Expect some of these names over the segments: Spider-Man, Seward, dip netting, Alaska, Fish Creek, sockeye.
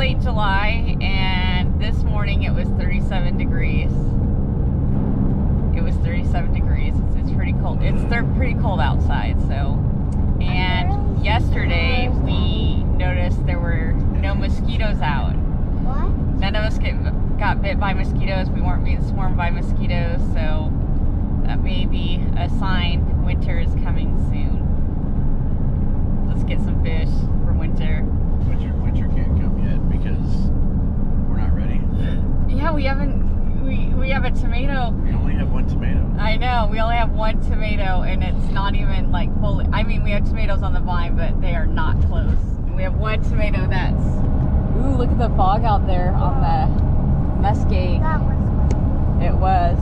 late July, and this morning it was 37 degrees. It was 37 degrees. It's pretty cold. They're pretty cold outside, so. And yesterday we noticed there were no mosquitoes out. What? None of us got bit by mosquitoes. We weren't being swarmed by mosquitoes, so that may be a sign winter is coming soon. Let's get some fish for winter. Winter can't come yet because we're not ready. Yeah, we haven't. We have a tomato. We only have one tomato. I know. We only have one tomato, and it's not even like fully. I mean, we have tomatoes on the vine, but they are not close. And we have one tomato that's. Ooh, look at the fog out there on the Mesquite. That was fun. It was.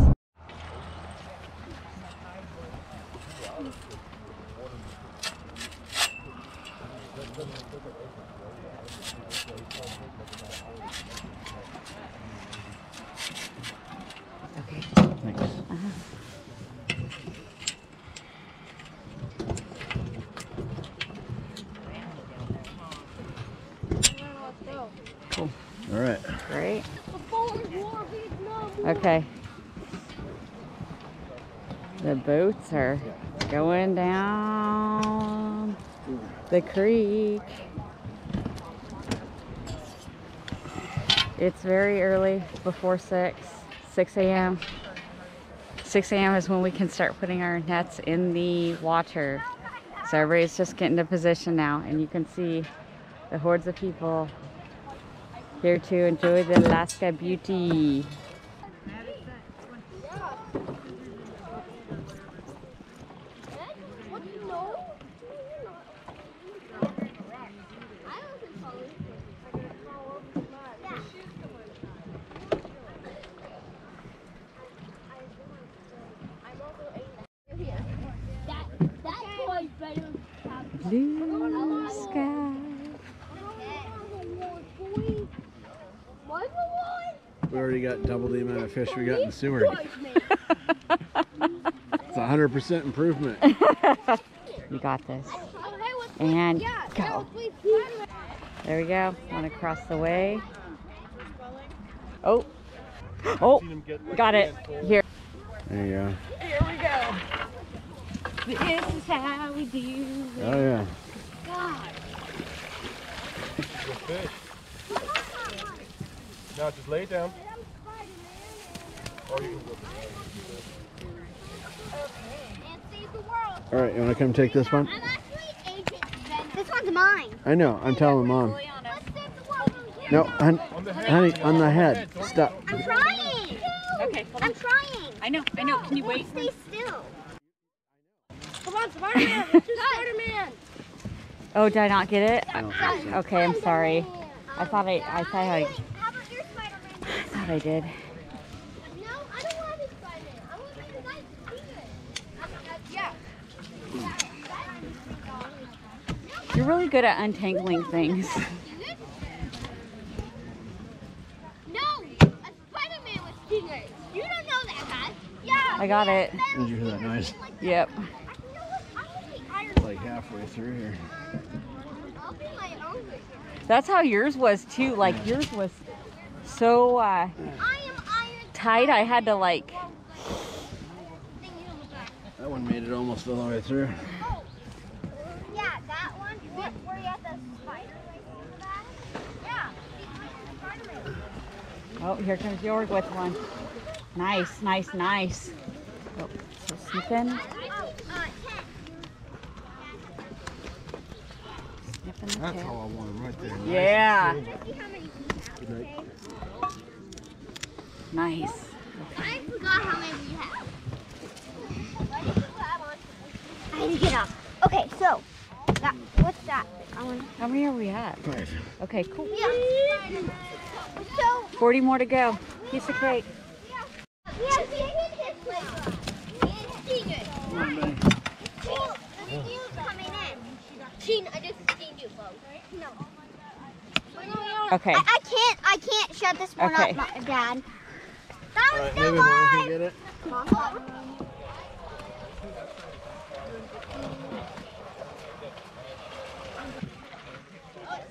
Okay. Thanks. Cool. All right. Great. Okay. The boats are going down the creek. It's very early, before 6 a.m. 6 a.m. is when we can start putting our nets in the water. So everybody's just getting to position now, and you can see the hordes of people here to enjoy the Alaska beauty. Blue sky. We already got double the amount of fish we got in Seward. It's 100% improvement. You got this. And go. There we go. Want to cross the way? Oh. Oh. Got it. Here. There you go. Here we go. This is how we do it. Oh, yeah. God. Good fish. Now just lay it down. Or you can go for it. All right, you want to come take this one? I'm actually agent. This one's mine. I know. I'm telling Mom. No, honey, on the head. Stop. I'm trying. Okay, hold on. I'm trying. I know. Can you wait? Stay still. Come on, Spider-Man! It's Spider-Man! Oh, did I not get it? No, okay, I'm sorry. I thought I did. No, I don't want to be Spider-Man. I want you guys to see it. Yeah. You're really good at untangling things. No, a Spider-Man with stingers. You don't know that, guys. Yeah. I got it. Did you hear that noise? Yep. Like halfway through here. That's how yours was too. Like yours was so tight. I had to like. That one made it almost all the way through. Oh, yeah, that one. Where you at the spider right back? Yeah, the spider. Oh, here comes Jorg with one. Nice, nice, nice. Oh, just sniffing. That's all I wanted right there. Nice. Yeah. Nice. I forgot how many you have. I need to get up. Okay, so that, what's that? How many are we at? 5. Okay, cool. Yeah. So 40 more to go. Piece of cake. Okay. I can't shut this one up, my Dad. That was still live. Oh, see it.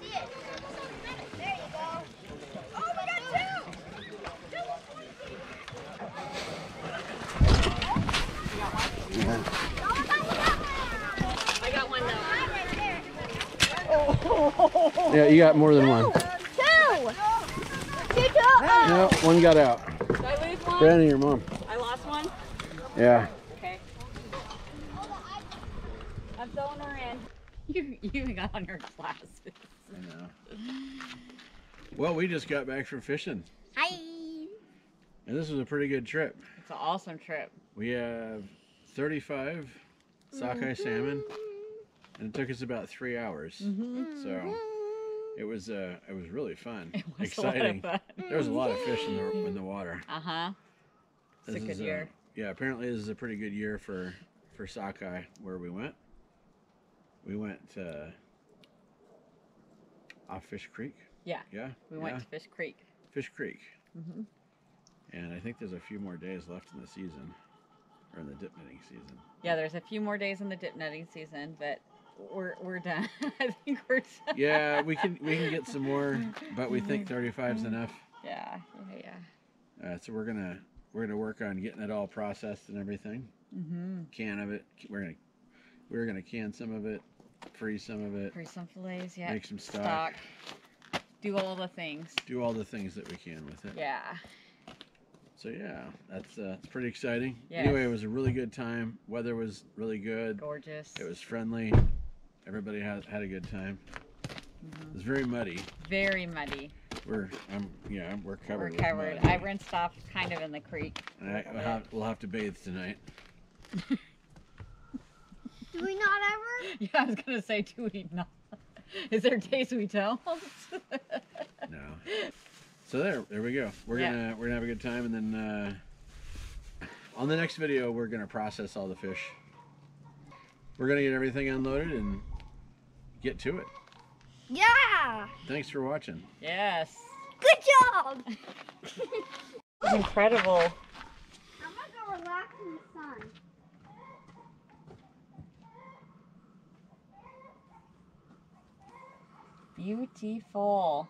There you go. Yeah, you got more than one. Two. No, one got out. Did I lose one? Brandon, your mom. I lost one? Yeah. Okay. I'm throwing her in. You got on your glasses. I know. Well, we just got back from fishing. Hi. And this was a pretty good trip. It's an awesome trip. We have 35 sockeye salmon, and it took us about 3 hours. So it was really fun. It was exciting. A lot of fun. There was a lot of fish in the water. It's a good year. Yeah, apparently this is a pretty good year for sockeye where we went. We went off Fish Creek. Yeah. Yeah. We went to Fish Creek. Fish Creek. And I think there's a few more days left in the season, or in the dip netting season. Yeah, there's a few more days in the dip netting season, but we're done. I think we're done. Yeah, we can get some more, but we think 35's enough. Yeah, yeah. So we're gonna work on getting it all processed and everything. Can of it. We're gonna can some of it, freeze some of it. Freeze some fillets. Yeah. Make some stock. Do all the things. Do all the things that we can with it. Yeah. So yeah, that's pretty exciting. Yes. Anyway, it was a really good time. Weather was really good. Gorgeous. It was friendly. Everybody had a good time. It was very muddy. Very muddy. We're covered. We're covered. I rinsed off kind of in the creek. We'll have to bathe tonight. Do we not ever? Yeah, I was gonna say, do we not? Is there days we don't? No. So there we go. We're gonna have a good time, and then on the next video we're gonna process all the fish. We're gonna get everything unloaded and get to it. Yeah. Thanks for watching. Yes. Good job. It's incredible. I'm gonna go relax in the sun. Beautiful.